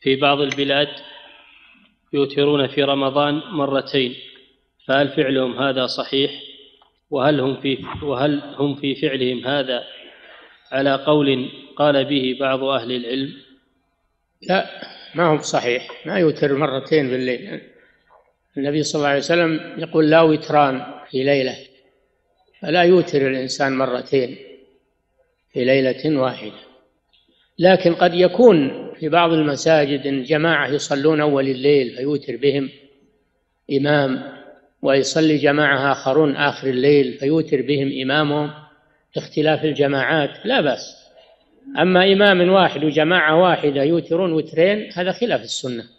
في بعض البلاد يوترون في رمضان مرتين، فهل فعلهم هذا صحيح؟ وهل هم في فعلهم هذا على قول قال به بعض أهل العلم؟ لا، ما هم صحيح، ما يوتر مرتين بالليل. النبي صلى الله عليه وسلم يقول لا وتران في ليلة، فلا يوتر الإنسان مرتين في ليلة واحدة. لكن قد يكون في بعض المساجد إن جماعة يصلون أول الليل فيوتر بهم إمام، ويصلي جماعة آخرون آخر الليل فيوتر بهم إمامهم، اختلاف الجماعات لا بأس. أما إمام واحد وجماعة واحدة يوترون وترين هذا خلاف السنة.